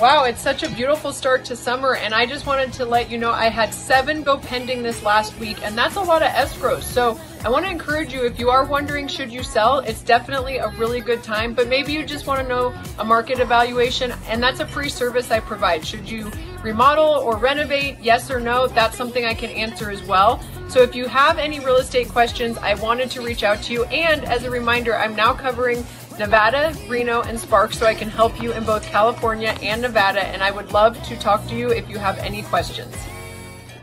Wow, it's such a beautiful start to summer, and I just wanted to let you know I had 7 go pending this last week, and that's a lot of escrows. So I want to encourage you, if you are wondering should you sell, it's definitely a really good time, but maybe you just want to know a market evaluation, and that's a free service I provide. Should you remodel or renovate, yes or no, that's something I can answer as well. So if you have any real estate questions, I wanted to reach out to you, and as a reminder, I'm now covering Nevada, Reno, and Sparks, so I can help you in both California and Nevada, and I would love to talk to you if you have any questions.